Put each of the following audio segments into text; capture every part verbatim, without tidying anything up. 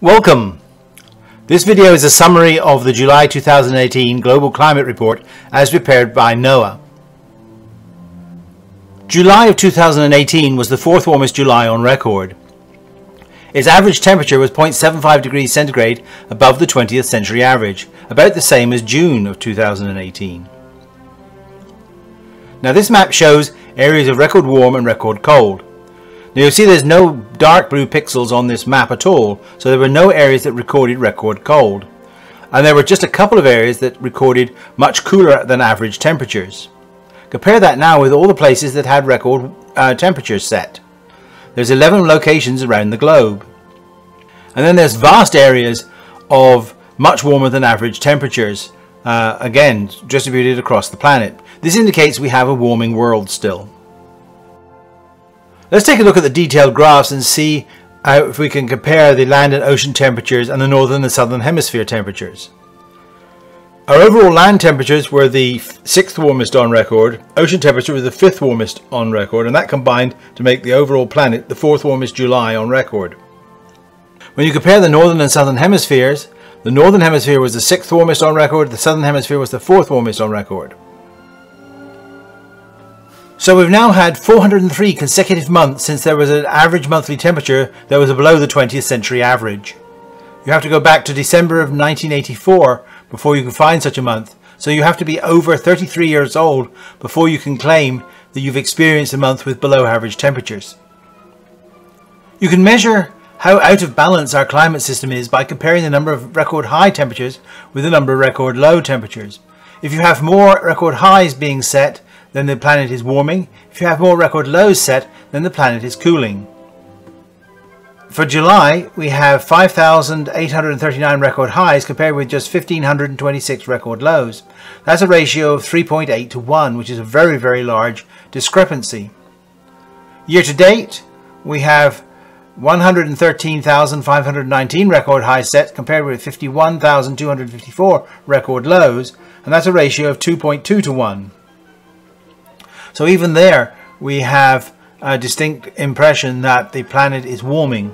Welcome! This video is a summary of the July two thousand eighteen Global Climate Report as prepared by NOAA. July of two thousand eighteen was the fourth warmest July on record. Its average temperature was zero point seven five degrees centigrade above the twentieth century average, about the same as June of two thousand eighteen. Now this map shows areas of record warm and record cold. Now you'll see there's no dark blue pixels on this map at all, so there were no areas that recorded record cold. And there were just a couple of areas that recorded much cooler than average temperatures. Compare that now with all the places that had record uh, temperatures set. There's eleven locations around the globe. And then there's vast areas of much warmer than average temperatures, uh, again distributed across the planet. This indicates we have a warming world still. Let's take a look at the detailed graphs and see uh, if we can compare the land and ocean temperatures and the northern and southern hemisphere temperatures. Our overall land temperatures were the sixth warmest on record, ocean temperature was the fifth warmest on record, and that combined to make the overall planet the fourth warmest July on record. When you compare the northern and southern hemispheres, the northern hemisphere was the sixth warmest on record, the southern hemisphere was the fourth warmest on record. So we've now had four hundred and three consecutive months since there was an average monthly temperature that was below the twentieth century average. You have to go back to December of nineteen eighty-four before you can find such a month, so you have to be over thirty-three years old before you can claim that you've experienced a month with below average temperatures. You can measure how out of balance our climate system is by comparing the number of record high temperatures with the number of record low temperatures. If you have more record highs being set, then the planet is warming. If you have more record lows set, then the planet is cooling. For July, we have five thousand eight hundred thirty-nine record highs compared with just one thousand five hundred twenty-six record lows. That's a ratio of three point eight to one, which is a very, very large discrepancy. Year to date, we have one hundred thirteen thousand five hundred nineteen record highs set compared with fifty-one thousand two hundred fifty-four record lows, and that's a ratio of two point two to one. So even there, we have a distinct impression that the planet is warming.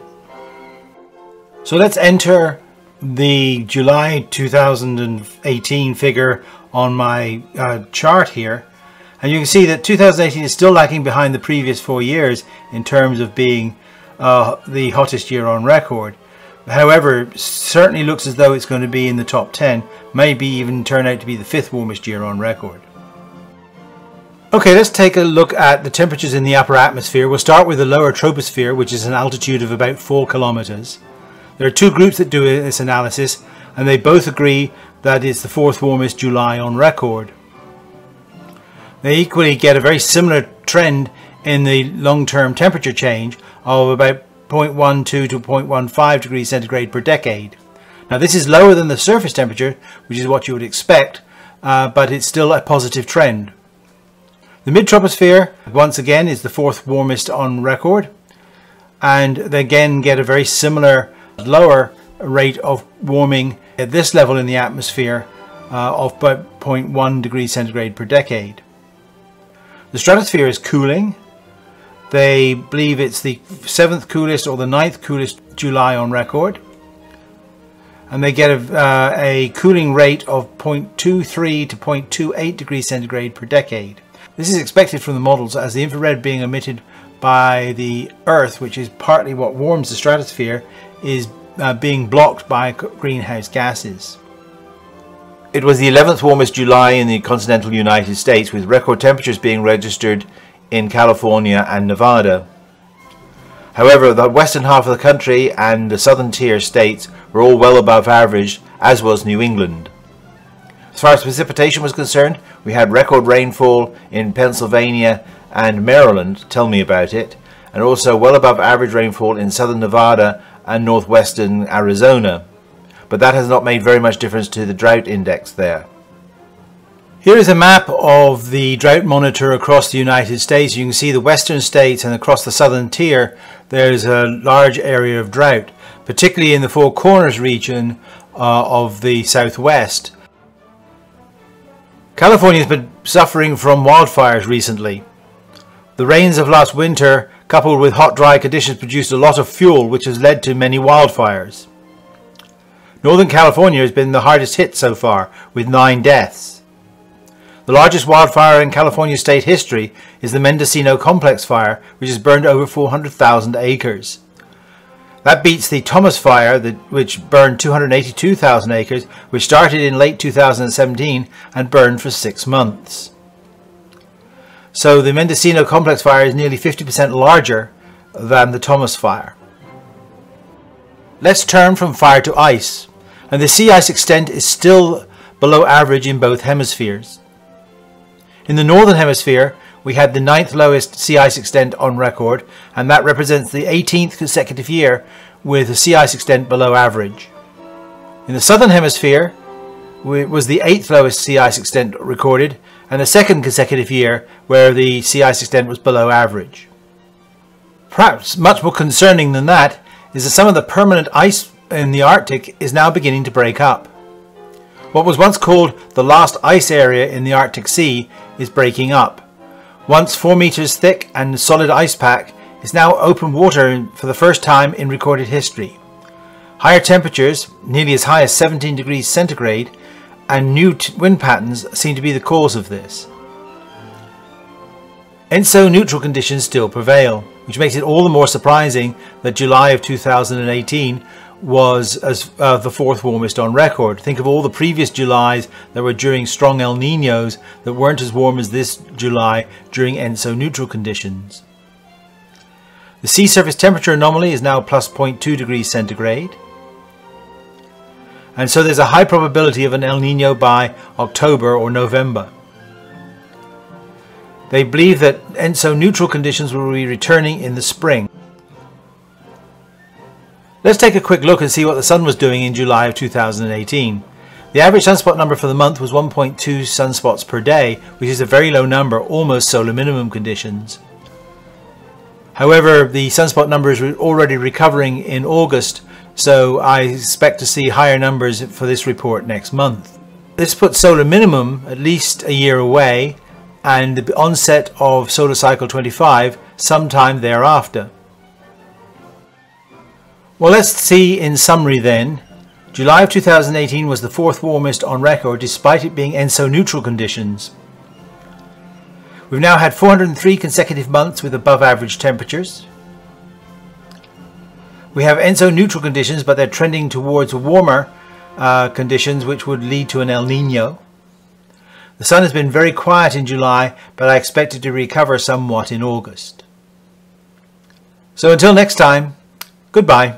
So let's enter the July two thousand eighteen figure on my uh, chart here, and you can see that two thousand eighteen is still lagging behind the previous four years in terms of being uh, the hottest year on record. However, it certainly looks as though it's going to be in the top ten, maybe even turn out to be the fifth warmest year on record. Okay, let's take a look at the temperatures in the upper atmosphere. We'll start with the lower troposphere, which is an altitude of about four kilometers. There are two groups that do this analysis, and they both agree that it's the fourth warmest July on record. They equally get a very similar trend in the long-term temperature change of about zero point one two to zero point one five degrees centigrade per decade. Now, this is lower than the surface temperature, which is what you would expect, uh, but it's still a positive trend. The mid-troposphere, once again, is the fourth warmest on record, and they again get a very similar lower rate of warming at this level in the atmosphere uh, of about zero point one degrees centigrade per decade. The stratosphere is cooling. They believe it's the seventh coolest or the ninth coolest July on record, and they get a, uh, a cooling rate of zero point two three to zero point two eight degrees centigrade per decade. This is expected from the models as the infrared being emitted by the Earth, which is partly what warms the stratosphere, is uh, being blocked by greenhouse gases. It was the eleventh warmest July in the continental United States, with record temperatures being registered in California and Nevada. However, the western half of the country and the southern tier states were all well above average, as was New England. As far as precipitation was concerned, we had record rainfall in Pennsylvania and Maryland, tell me about it, and also well above average rainfall in southern Nevada and northwestern Arizona. But that has not made very much difference to the drought index there. Here is a map of the drought monitor across the United States. You can see the western states, and across the southern tier there's a large area of drought, particularly in the Four Corners region uh, of the southwest. California has been suffering from wildfires recently. The rains of last winter, coupled with hot, dry conditions, produced a lot of fuel, which has led to many wildfires. Northern California has been the hardest hit so far, with nine deaths. The largest wildfire in California state history is the Mendocino Complex Fire, which has burned over four hundred thousand acres. That beats the Thomas Fire, which burned two hundred eighty-two thousand acres, which started in late two thousand seventeen and burned for six months. So the Mendocino Complex Fire is nearly fifty percent larger than the Thomas Fire. Let's turn from fire to ice, and the sea ice extent is still below average in both hemispheres. In the northern hemisphere, we had the ninth lowest sea ice extent on record, and that represents the eighteenth consecutive year with a sea ice extent below average. In the southern hemisphere, it was the eighth lowest sea ice extent recorded, and the second consecutive year where the sea ice extent was below average. Perhaps much more concerning than that is that some of the permanent ice in the Arctic is now beginning to break up. What was once called the last ice area in the Arctic Sea is breaking up. Once four meters thick and a solid ice pack, is now open water for the first time in recorded history. Higher temperatures, nearly as high as seventeen degrees centigrade, and new wind patterns seem to be the cause of this. ENSO neutral conditions still prevail, which makes it all the more surprising that July of two thousand eighteen was as uh, the fourth warmest on record. Think of all the previous Julys that were during strong El Ninos that weren't as warm as this July during ENSO neutral conditions. The sea surface temperature anomaly is now plus zero point two degrees centigrade, and so there's a high probability of an El Nino by October or November. They believe that ENSO neutral conditions will be returning in the spring. Let's take a quick look and see what the sun was doing in July of two thousand eighteen. The average sunspot number for the month was one point two sunspots per day, which is a very low number, almost solar minimum conditions. However, the sunspot number is already recovering in August, so I expect to see higher numbers for this report next month. This puts solar minimum at least a year away, and the onset of solar cycle twenty-five sometime thereafter. Well, let's see in summary then. July of two thousand eighteen was the fourth warmest on record, despite it being ENSO neutral conditions. We've now had four hundred three consecutive months with above average temperatures. We have ENSO neutral conditions, but they're trending towards warmer uh, conditions, which would lead to an El Nino. The sun has been very quiet in July, but I expect it to recover somewhat in August. So until next time, goodbye.